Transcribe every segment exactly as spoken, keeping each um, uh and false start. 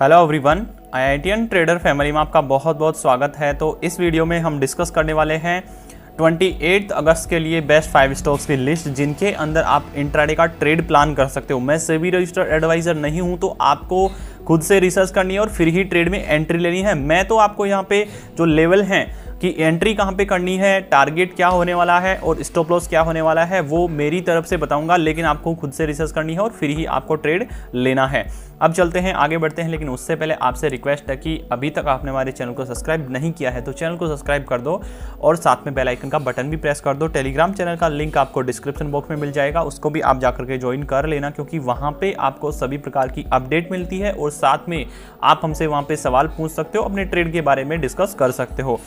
Hello everyone, I I T N trader family में आपका बहुत बहुत स्वागत है। तो इस वीडियो में हम डिस्कस करने वाले हैं अट्ठाईस अगस्त के लिए बेस्ट फाइव स्टॉक्स की लिस्ट, जिनके अंदर आप इंट्राडे का ट्रेड प्लान कर सकते हो। मैं सेबी रजिस्टर्ड एडवाइज़र नहीं हूं, तो आपको खुद से रिसर्च करनी है और फिर ही ट्रेड में एंट्री लेनी है। मैं तो आपको यहाँ पे जो लेवल हैं कि एंट्री कहाँ पे करनी है, टारगेट क्या होने वाला है और स्टॉप लॉस क्या होने वाला है, वो मेरी तरफ से बताऊंगा, लेकिन आपको खुद से रिसर्च करनी है और फिर ही आपको ट्रेड लेना है। अब चलते हैं, आगे बढ़ते हैं, लेकिन उससे पहले आपसे रिक्वेस्ट है कि अभी तक आपने हमारे चैनल को सब्सक्राइब नहीं किया है तो चैनल को सब्सक्राइब कर दो और साथ में बेल आइकन का बटन भी प्रेस कर दो। टेलीग्राम चैनल का लिंक आपको डिस्क्रिप्शन बॉक्स में मिल जाएगा, उसको भी आप जाकर के ज्वाइन कर लेना, क्योंकि वहाँ पर आपको सभी प्रकार की अपडेट मिलती है और साथ में आप हमसे वहाँ पर सवाल पूछ सकते हो, अपने ट्रेड के बारे में डिस्कस कर सकते हो।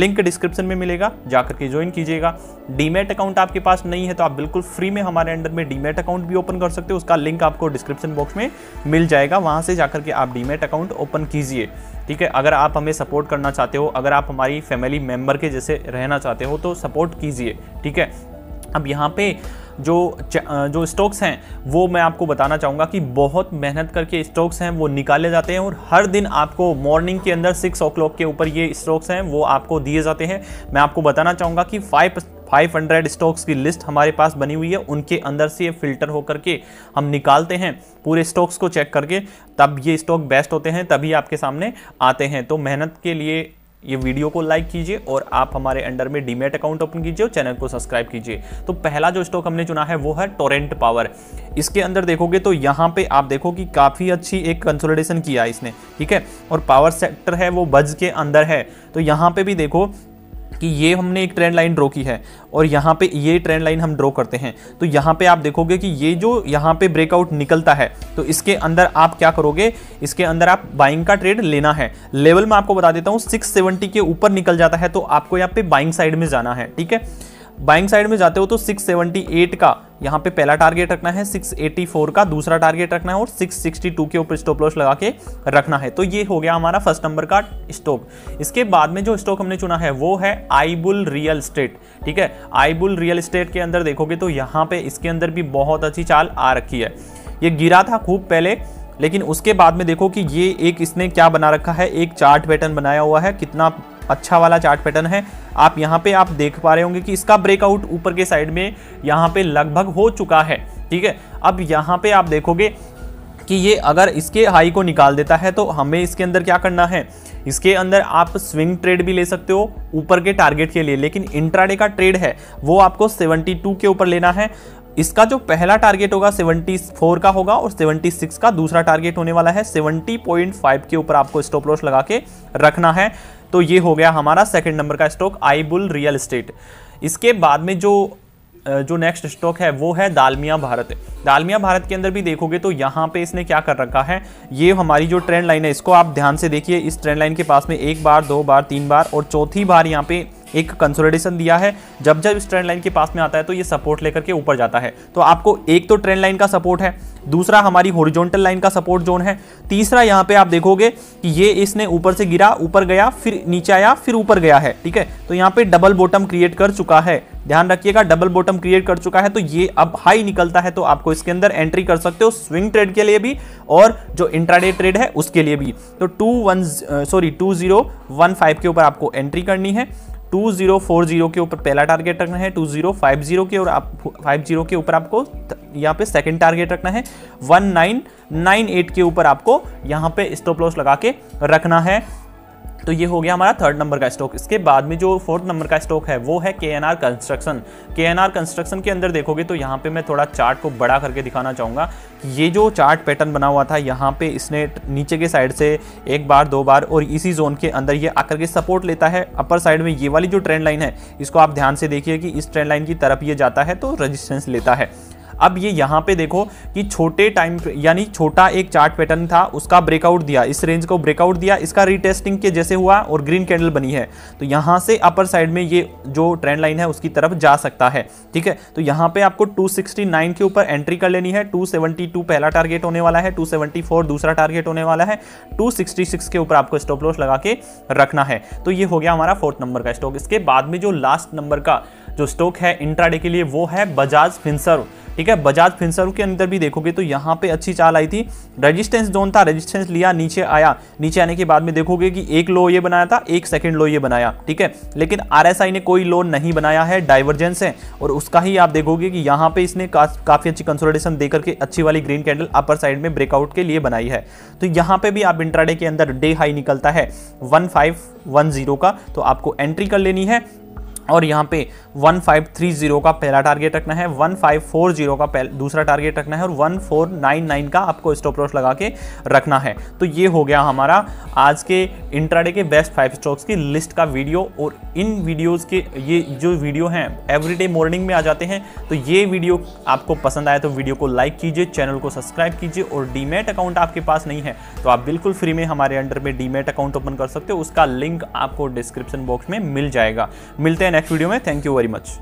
लिंक डिस्क्रिप्शन में मिलेगा, जाकर के ज्वाइन कीजिएगा। डीमेट अकाउंट आपके पास नहीं है तो आप बिल्कुल फ्री में हमारे अंडर में डीमेट अकाउंट भी ओपन कर सकते हो। उसका लिंक आपको डिस्क्रिप्शन बॉक्स में मिल जाएगा, वहां से जाकर के आप डीमेट अकाउंट ओपन कीजिए। ठीक है, अगर आप हमें सपोर्ट करना चाहते हो, अगर आप हमारी फैमिली मेम्बर के जैसे रहना चाहते हो तो सपोर्ट कीजिए। ठीक है, अब यहाँ पे जो जो स्टॉक्स हैं वो मैं आपको बताना चाहूँगा कि बहुत मेहनत करके स्टॉक्स हैं वो निकाले जाते हैं और हर दिन आपको मॉर्निंग के अंदर सिक्स ओ क्लॉक के ऊपर ये स्टॉक्स हैं वो आपको दिए जाते हैं। मैं आपको बताना चाहूँगा कि फाइव फाइव हंड्रेड स्टॉक्स की लिस्ट हमारे पास बनी हुई है, उनके अंदर से ये फिल्टर होकर के हम निकालते हैं, पूरे स्टॉक्स को चेक करके, तब ये स्टॉक बेस्ट होते हैं, तभी आपके सामने आते हैं। तो मेहनत के लिए ये वीडियो को लाइक कीजिए और आप हमारे अंडर में डीमेट अकाउंट ओपन कीजिए और चैनल को सब्सक्राइब कीजिए। तो पहला जो स्टॉक हमने चुना है वो है टोरेंट पावर। इसके अंदर देखोगे तो यहाँ पे आप देखो कि काफ़ी अच्छी एक कंसोलिडेशन किया है इसने। ठीक है, और पावर सेक्टर है वो बज के अंदर है, तो यहाँ पे भी देखो कि ये हमने एक ट्रेंड लाइन ड्रॉ की है और यहाँ पे ये ट्रेंड लाइन हम ड्रॉ करते हैं। तो यहाँ पे आप देखोगे कि ये जो यहाँ पे ब्रेकआउट निकलता है तो इसके अंदर आप क्या करोगे, इसके अंदर आप बाइंग का ट्रेड लेना है। लेवल मैं आपको बता देता हूँ, सिक्स सेवेंटी के ऊपर निकल जाता है तो आपको यहाँ पे बाइंग साइड में जाना है। ठीक है, बाइंग साइड में जाते हो तो सिक्स सेवेंटी एट का यहाँ पे पहला टारगेट रखना है, सिक्स एटी फोर का दूसरा टारगेट रखना है और सिक्स सिक्सटी टू के ऊपर स्टॉप लॉस लगा के रखना है। तो ये हो गया हमारा फर्स्ट नंबर का स्टॉक। इसके बाद में जो स्टॉक हमने चुना है वो है iBull रियल एस्टेट। ठीक है, iBull रियल एस्टेट के अंदर देखोगे तो यहाँ पे इसके अंदर भी बहुत अच्छी चाल आ रखी है। ये गिरा था खूब पहले, लेकिन उसके बाद में देखो कि ये एक इसने क्या बना रखा है, एक चार्ट पैटर्न बनाया हुआ है, कितना अच्छा वाला चार्ट पैटर्न है। आप यहाँ पे आप देख पा रहे होंगे कि इसका ब्रेकआउट ऊपर के साइड में यहाँ पे लगभग हो चुका है। ठीक है, अब यहाँ पे आप देखोगे कि ये अगर इसके हाई को निकाल देता है तो हमें इसके अंदर क्या करना है, इसके अंदर आप स्विंग ट्रेड भी ले सकते हो ऊपर के टारगेट के लिए, लेकिन इंट्राडे का ट्रेड है वो आपको सेवेंटी टू के ऊपर लेना है। इसका जो पहला टारगेट होगा सेवेंटी फोर का होगा और सेवेंटी सिक्स का दूसरा टारगेट होने वाला है, सेवेंटी पॉइंट फाइव के ऊपर आपको स्टॉप लॉस लगा के रखना है। तो ये हो गया हमारा सेकंड नंबर का स्टॉक iBull रियल एस्टेट। इसके बाद में जो जो नेक्स्ट स्टॉक है वो है दालमिया भारत। दालमिया भारत के अंदर भी देखोगे तो यहाँ पे इसने क्या कर रखा है, ये हमारी जो ट्रेंड लाइन है इसको आप ध्यान से देखिए। इस ट्रेंड लाइन के पास में एक बार, दो बार, तीन बार और चौथी बार यहाँ पे एक कंसोलिडेशन दिया है। जब जब इस ट्रेंड लाइन के पास में आता है तो ये सपोर्ट लेकर के ऊपर जाता है। तो आपको एक तो ट्रेंड लाइन का सपोर्ट है, दूसरा हमारी हॉरिजॉन्टल लाइन का सपोर्ट जोन है, तीसरा यहाँ पे आप देखोगे कि ये इसने ऊपर से गिरा, ऊपर गया, फिर नीचे आया, फिर ऊपर गया है। ठीक है, तो यहाँ पे डबल बॉटम क्रिएट कर चुका है, ध्यान रखिएगा, डबल बॉटम क्रिएट कर चुका है। तो ये अब हाई निकलता है तो आपको इसके अंदर एंट्री कर सकते हो, स्विंग ट्रेड के लिए भी और जो इंट्राडे ट्रेड है उसके लिए भी। तो two one sorry two zero one five के ऊपर आपको एंट्री करनी है, टू जीरो फोर जीरो के ऊपर पहला टारगेट रखना है, टू जीरो फाइव जीरो के और आप फिफ्टी के ऊपर आपको यहाँ पे सेकंड टारगेट रखना है, नाइनटीन नाइंटी एट के ऊपर आपको यहाँ पे स्टॉप लॉस लगा के रखना है। तो ये हो गया हमारा थर्ड नंबर का स्टॉक। इसके बाद में जो फोर्थ नंबर का स्टॉक है वो है K N R construction. K N R construction के अंदर देखोगे तो यहाँ पे मैं थोड़ा चार्ट को बड़ा करके दिखाना चाहूँगा। ये जो चार्ट पैटर्न बना हुआ था यहाँ पे इसने नीचे के साइड से एक बार, दो बार और इसी जोन के अंदर ये आकर के सपोर्ट लेता है। अपर साइड में ये वाली जो ट्रेंड लाइन है इसको आप ध्यान से देखिए कि इस ट्रेंड लाइन की तरफ ये जाता है तो रेजिस्टेंस लेता है। अब ये यहाँ पे देखो कि छोटे टाइम यानी छोटा एक चार्ट पैटर्न था, उसका ब्रेकआउट दिया, इस रेंज को ब्रेकआउट दिया, इसका रीटेस्टिंग के जैसे हुआ और ग्रीन कैंडल बनी है। तो यहाँ से अपर साइड में ये जो ट्रेंड लाइन है उसकी तरफ जा सकता है। ठीक है, तो यहाँ पे आपको टू सिक्सटी नाइन के ऊपर एंट्री कर लेनी है, टू सेवेंटी टू पहला टारगेट होने वाला है, टू सेवेंटी फोर दूसरा टारगेट होने वाला है, टू सिक्सटी सिक्स के ऊपर आपको स्टॉप लॉस लगा के रखना है। तो ये हो गया हमारा फोर्थ नंबर का स्टॉक। इसके बाद में जो लास्ट नंबर का जो स्टॉक है इंट्राडे के लिए वो है बजाज फिनसर्व। ठीक है, बजाज फिनसर्व के अंदर भी देखोगे तो यहाँ पे अच्छी चाल आई थी, रेजिस्टेंस जोन था, रेजिस्टेंस लिया, नीचे आया, नीचे आने के बाद में देखोगे कि एक लो ये बनाया था, एक सेकंड लो ये बनाया। ठीक है, लेकिन आरएसआई ने कोई लो नहीं बनाया है, डाइवर्जेंस है और उसका ही आप देखोगे कि यहाँ पे इसने का, काफी अच्छी कंसोलिडेशन देकर के अच्छी वाली ग्रीन कैंडल अपर साइड में ब्रेकआउट के लिए बनाई है। तो यहाँ पे भी आप इंट्राडे के अंदर डे हाई निकलता है वन फाइव वन जीरो का, तो आपको एंट्री कर लेनी है और यहाँ पे वन फाइव थ्री जीरो का पहला टारगेट रखना है, वन फाइव फोर जीरो का दूसरा टारगेट रखना है और वन फोर नाइन नाइन का आपको स्टॉप लॉस लगा के रखना है। तो ये हो गया हमारा आज के इंट्राडे के बेस्ट फाइव स्टॉक्स की लिस्ट का वीडियो। और इन वीडियोस के ये जो वीडियो हैं एवरीडे मॉर्निंग में आ जाते हैं, तो ये वीडियो आपको पसंद आया तो वीडियो को लाइक कीजिए, चैनल को सब्सक्राइब कीजिए और डीमेट अकाउंट आपके पास नहीं है तो आप बिल्कुल फ्री में हमारे अंडर में डीमेट अकाउंट ओपन कर सकते हो, उसका लिंक आपको डिस्क्रिप्शन बॉक्स में मिल जाएगा। मिलते हैं नेक्स्ट वीडियो में, थैंक यू वेरी मच।